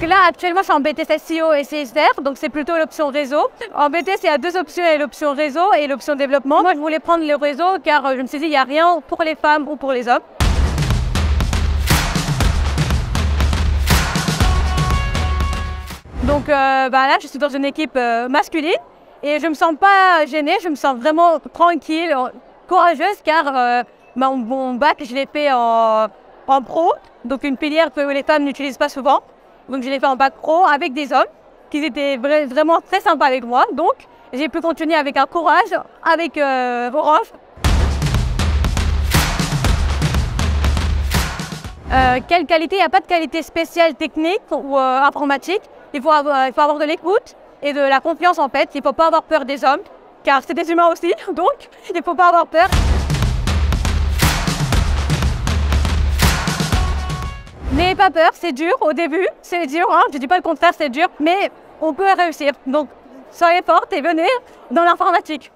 Donc là, actuellement, je suis en BTS SEO et CSR, donc c'est plutôt l'option réseau. En BTS, il y a deux options, l'option réseau et l'option développement. Moi, je voulais prendre le réseau car je me suis dit, il n'y a rien pour les femmes ou pour les hommes. Donc là, je suis dans une équipe masculine et je ne me sens pas gênée, je me sens vraiment tranquille, courageuse car mon bac, je l'ai fait en pro, donc une filière que les femmes n'utilisent pas souvent. Donc je l'ai fait en bac pro avec des hommes qui étaient vraiment très sympas avec moi. Donc j'ai pu continuer avec un courage, avec Orange. Quelle qualité? Il n'y a pas de qualité spéciale technique ou informatique. Il faut avoir de l'écoute et de la confiance en fait. Il ne faut pas avoir peur des hommes, car c'est des humains aussi, donc il ne faut pas avoir peur. N'ayez pas peur, c'est dur au début, c'est dur, hein, je ne dis pas le contraire, c'est dur, mais on peut réussir. Donc soyez forte et venez dans l'informatique.